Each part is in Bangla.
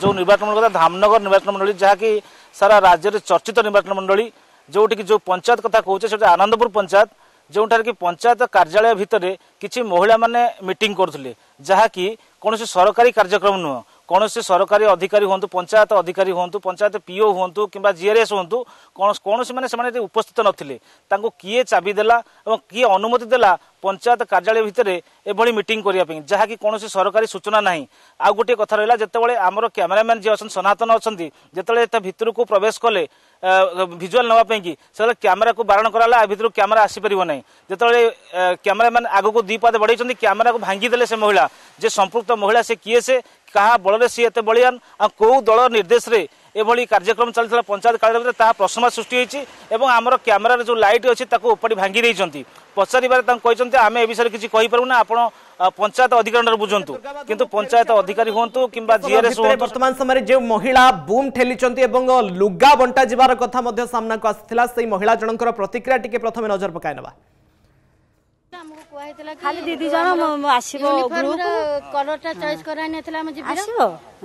যে নির্বাচন মন্ডলী কথা ধামনগর নির্বাচন মন্ডলী যা কি সারা রাজ্যের চর্চিত নির্বাচন মন্ডলী, যেটিকি যে পঞ্চায়েত কথা কৌছে সেটা আনন্দপুর পঞ্চায়েত, যেঠার কি পঞ্চায়েত কার্যালয় ভিতরে কিছু মহিলা মানে মিটিং করুলে, যা কি কোণী সরকারি কার্যক্রম নুহ, কোণী সরকারি অধিকারী হুম, পঞ্চায়েত অধিকারী হুম, পঞ্চায়েত পিও হুম কিংবা জিআরএস হুম, কোণী মানে সে উপস্থিত নথিলে। তাঁকু কিয়ে চাবি দেলা এবং কিয়ে অনুমতি দেলা পঞ্চায়েত কার্যালয় ভিতরে এভাবে মিটিং করা, যা কি কোণী সরকারি সূচনা না। আউ গোটিয়ে কথা রহলা, যেতবে আমার ক্যামেরাম্যান যে অনেক সনাতন অনেক, যেতবে তা ভিতরক প্রবেশ কলে ভিজুয়াল নেওয়া কি, সেতবে ক্যামেরা বারণ করা, এ ভিতর ক্যামেরা আসিপার না। যেতবে ক্যামেরাম্যান আগুক দুই পাদ বড়াইছেন, ক্যামেরা ভাঙ্গিদেলে সে মহিলা, যে সম্পৃক্ত মহিলা সে কিয়ে, সে কাহা বলরে সি এত বলিয়ান, কেউ দল নির্দেশে এভাবে কার্যক্রম চালা পঞ্চায়েত কার্যালয় ভিতরে, তাহা প্রশ্নবাদ সৃষ্টি হয়েছে। এবং আমার ক্যামেরার যে লাইট অছি তাকে উপাড়ি ভাঙ্গি দিয়েছেন। পচারিবার তাঁকে আমি এ বিষয়ে কিছু কইপারু না, আপনার পঞ্চায়েত অধিকারী বুঝতু, কিন্তু পঞ্চায়েত অধিকারী হুম কিংবা জিআরএস হুম। বর্তমান সময়ে যে মহিলা বুম ঠেলিছেন এবং লুগা বন্টা যাবার কথা মধ্যে সামনাকু আসছিলা, সেই মহিলা জনকর প্রতিক্রিয়া টিকে প্রথমে নজর পকাই নেবা। খালি দিদি জন আসব, কলরটা চয়েস করাই আসব,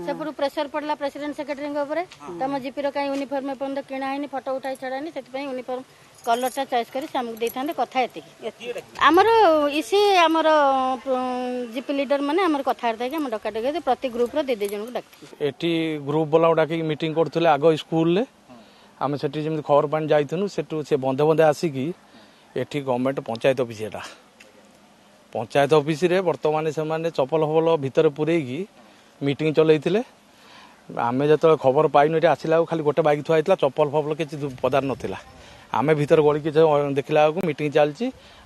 সেপুর প্রেসর পড়লা প্রেসিডেন্ট সেক্রেটারি উপরে, তাম জিপি র কাই ইউনিফর্ম এপর্যন্ত কিনা হয়নি, ফটো উঠাই ছড়াইনি, সেপাই ইউনিফর্ম কলরটা চয়েস করে সে আমাকে দিয়ে কথা। এত আমার ইসি আমার জিপি লিডর মানে আমার কথাবার্তা কি আমার ডকা ডকে প্রতি গ্রুপর দিদি জনক ডাকি, এটি গ্রুপ বলা ডাকি মিটিং করুলে আগ স্কুলে। আমি সেটি যেমন খবর পানি যাইলু, সেটু সে বন্ধে বন্ধে আসিকি এটি গভর্নমেন্ট পঞ্চায়েত অফিস, এটা পঞ্চায়েত অফিসে বর্তমানে সে চপল ফপল ভিতরে পুরাইকি মিটিং চলাইলে। আমি যেত খবর পাইনু, এটি আসলে খালি গোটে বাইক থুয়া হয়েছিল, চপল ফপল কিছু পদার নথিলা। আমি ভিতরে গড়ি কিছু দেখিলা বেলু মিটিং চালছি,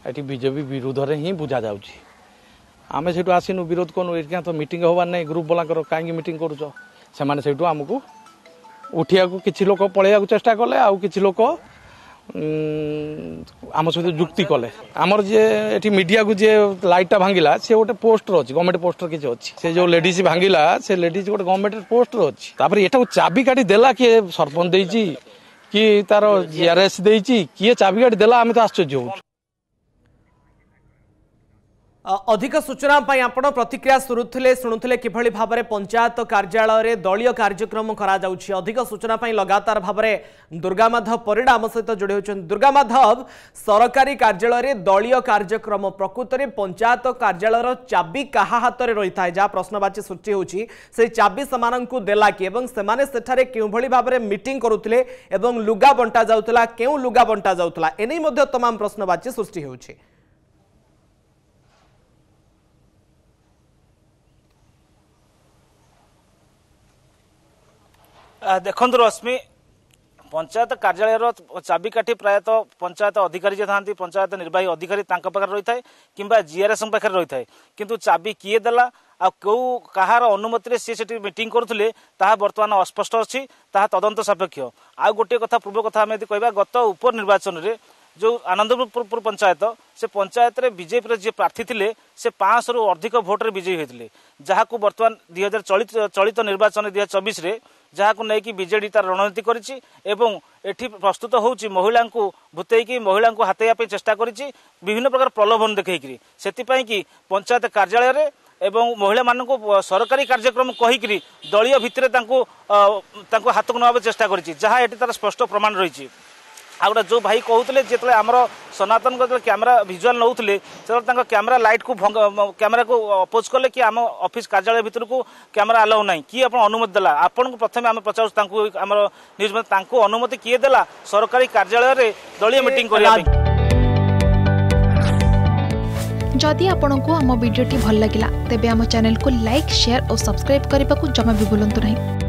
এটি বিজেপি বিরোধরে হি বুঝা যাচ্ছে। আমি সেটু আসিনু, বিরোধ করু, এটি তো মিটিং হবার নাই, গ্রুপ বালাঙ্কর কাইকি মিটিং করুছ। সেমানে সেটু আমাকে উঠিয়া, কিছু লোক পলাইয়া চেষ্টা কলে, আউ কিছু লোক আমার সহ যুক্তি কলে। আমার যে এটি মিডিয়া যে লাইটটা ভাঙ্গিলা, সে গোটে পোস্টর অছি, গভর্নমেন্ট পোস্টর কিছু অছি, সে যে লেডিজ ভাঙ্গিলা সে লেডিজ গোটে গভর্নমেন্ট পোস্টর অছি। তারপরে এটা চাবি কাটি দেলা কিয়ে সরপঞ্চ দিয়েছি, কি তার জিআরএস দিয়েছি, কিয়ে চাবি কাটি দেলা, আমি তো আশ্চর্য হচ্ছি। অধিক সূচনা আপনার প্রতিক্রিয়া শুণুলে কিভাবে ভাবে পঞ্চায়েত কার্যালয় দলীয় কার্যক্রম করা যাচ্ছে। অধিক সূচনা লগাতার ভাবে দুর্গা মাধব পরিড়া আম সহ যোড়ি হচ্ছেন। দুর্গা মাধব, সরকারি কার্যালয় দলীয় কার্যক্রম প্রকৃতরে পঞ্চায়েত কার্যালয়ের চাবি কাহা হাতরে রই থাকে, যা প্রশ্নবাচী সৃষ্টি হচ্ছে। সেই চাবি সে দেলা কি এবং সেঠারে কেউভাবে ভাবে মিটিং করুলে এবং লুগা বন্টা যাওয়া, কেউ লুগা বন্টা যাওয়া, এনে তমাম প্রশ্নবাচী সৃষ্টি হচ্ছে। দেখুন রশ্মি, পঞ্চায়েত কার্যালয়ের চাবিকাঠি প্রায়তঃ পঞ্চায়েত অধিকারী যে থাকে, পঞ্চায়েত নির্বাহী অধিকারী তাঁর পাখে রই থাকে কিংবা জিআরএস পাখে রই থাকে, কিন্তু চাবি কিয়ে দেলা, কেউ কাহার অনুমতিরে সি সেটি মিটিং করুলে, তাহা বর্তমান অস্পষ্ট অছি, তাহা তদন্ত সাপেক্ষ। আউ গোটিয়ে কথা, পূর্ব কথা আমি যদি কইবা, গত উপনির্বাচনরে যে আনন্দপুর পঞ্চায়েত, সে পঞ্চায়েতরে বিজেপির যে প্রার্থী লে, সে 500 অধিক ভোটরে বিজয়ী হয়েছিল, যা বর্তমান 2024 নির্বাচন 2024 যা নেই বিজেডি তার রণনীতি করেছি এবং এটি প্রস্তুত হচ্ছে মহিলা ভূতেইকি মহিলা হাতেইয়া চেষ্টা করেছি, বিভিন্ন প্রকার প্রলোভন দেখাইকি। সেপাই কি পঞ্চায়েত কার্যালয়ে এবং মহিলা মানুষ সরকারি কার্যক্রম কহিকি দলীয় ভিতরে তাঁকু হাতক নেওয়া চেষ্টা করেছি, যা এটি তার স্পষ্ট প্রমাণ রয়েছে। আগে যে ভাই কৌলে, যেতবে আমার সনাতন যেতবে ক্যামেরা ভিজুয়াল নৌলে, সেতবে তাঁর ক্যামেরা লাইট কু ক্যামেরা অপোজ কলে কি আমার অফিস কার্যালয় ভিতরক ক্যামেরা আলাও না, কি আপনার অনুমতি দেলা? আপনার প্রথমে আমি পচারু, আমার নিউজ তা অনুমতি কিয়ে দেলা সরকারি কার্যালয়ে দলীয় মিটিং করা? যদি আপনার আমার ভিডিওটি ভাল লাগিলা, তেবে আমার চ্যানেল কু লাইক, শেয়ার ও সবসক্রাইব করা জমা भी ভুলতु नहीं।